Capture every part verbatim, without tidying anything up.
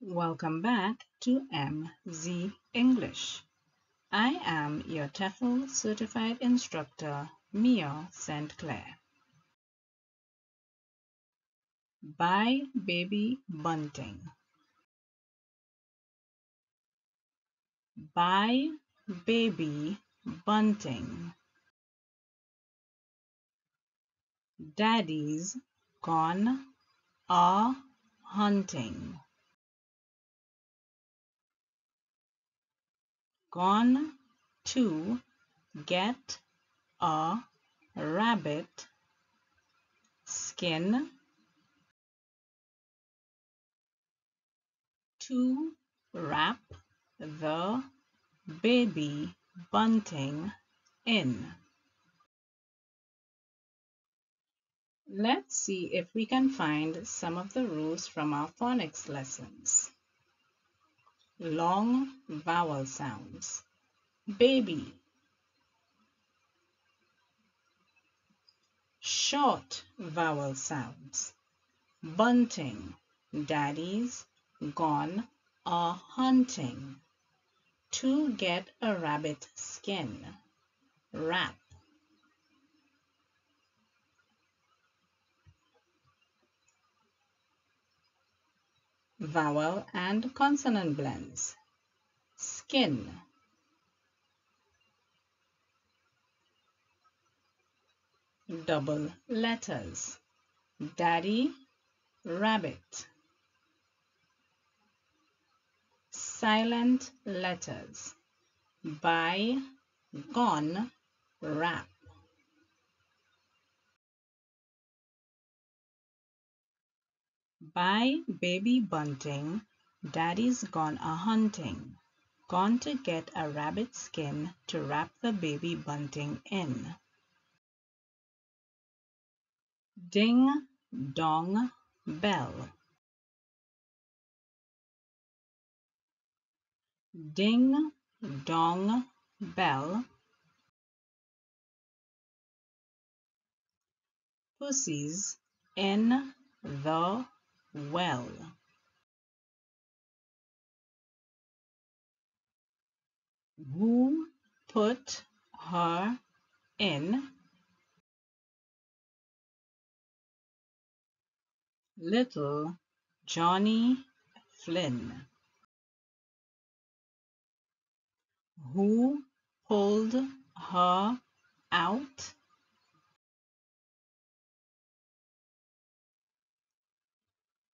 Welcome back to M Z English. I am your T E F L certified instructor, Mia Saint Clair. Buy baby bunting. Buy baby bunting. Daddy's gone a hunting. Gone to get a rabbit skin. To wrap the baby bunting in. Let's see if we can find some of the rules from our phonics lessons. Long vowel sounds. Baby. Short vowel sounds. Bunting. Daddy's gone a hunting. To get a rabbit skin. Wrap. Vowel and consonant blends. Skin. Double letters. Daddy, rabbit. Silent letters. By, gone, wrap. Buy baby bunting, daddy's gone a-hunting, gone to get a rabbit skin to wrap the baby bunting in. Ding dong bell. Ding dong bell. Pussies in the well. Who put her in? Little Johnny Flynn. Who pulled her out?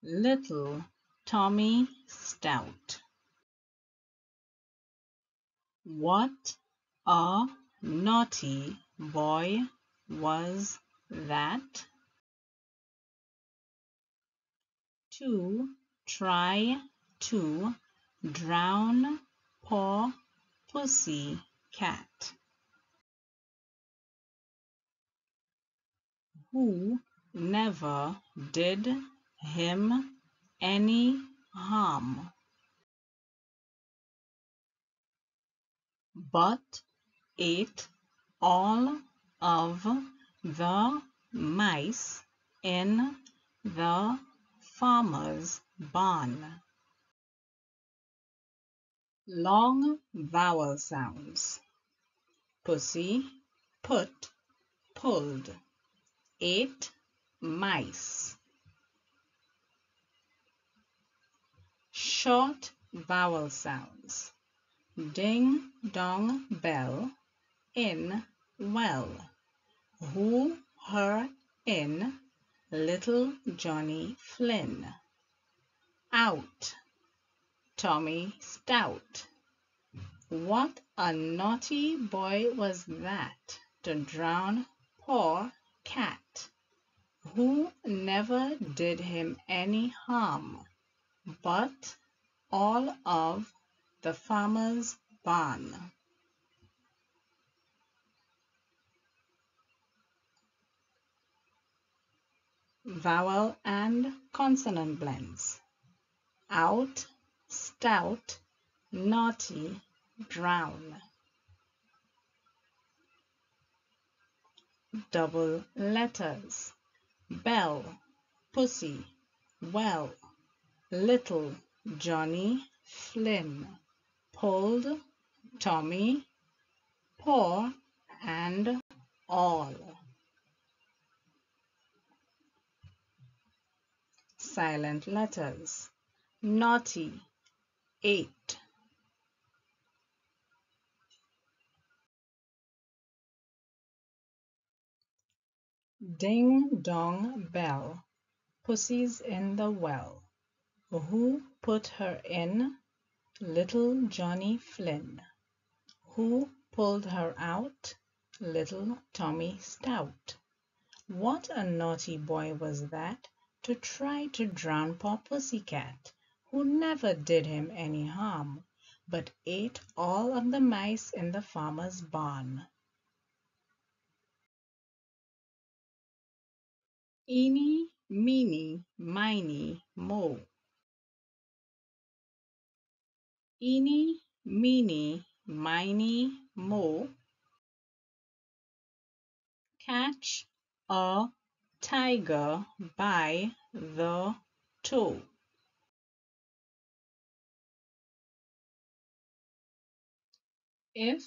Little Tommy Stout. What a naughty boy was that? To try to drown poor pussy cat. Who never did him any harm, but ate all of the mice in the farmer's barn. Long vowel sounds. Pussy, put, pulled. Ate, mice. Short vowel sounds. Ding, dong, bell. In, well. Who, her, in. Little Johnny Flynn. Out. Tommy Stout. What a naughty boy was that, to drown poor cat. Who never did him any harm, but all of the farmer's barn. Vowel and consonant blends. Out, stout, naughty, drown. Double letters. Bell, pussy, well. Little, Johnny Flynn pulled Tommy, paw and all. Silent letters. Naughty, eight. Ding dong bell, pussy's in the well. Who put her in? Little Johnny Flynn. Who pulled her out? Little Tommy Stout. What a naughty boy was that, to try to drown poor Pussycat, who never did him any harm, but ate all of the mice in the farmer's barn. Eeny, meeny, miny, moe. Eeny, meeny, miny, moe. Catch a tiger by the toe. If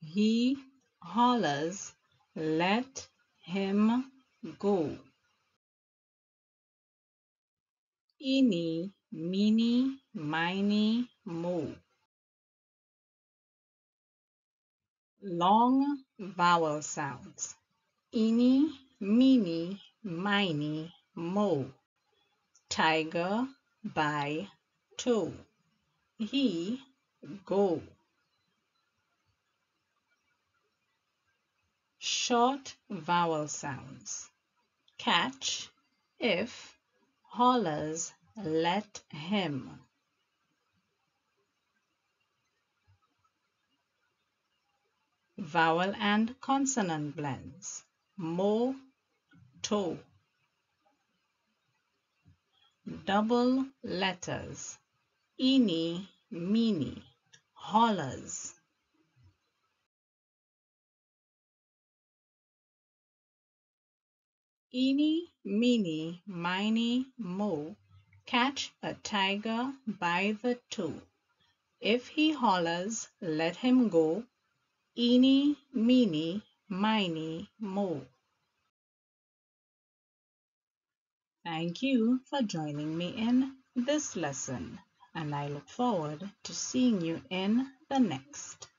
he hollers, let him go. Eeny, meeny, miny, moe. Long vowel sounds. Eeny, meeny, miny, moe. Tiger by toe. He go. Short vowel sounds. Catch, if. Hollers, let him. Vowel and consonant blends. Mo, toe. Double letters. Eeny, meeny, hollers. Eeny, meeny, miny, moe. Catch a tiger by the toe. If he hollers, let him go. Eeny, meeny, miny, moe. Thank you for joining me in this lesson, and I look forward to seeing you in the next.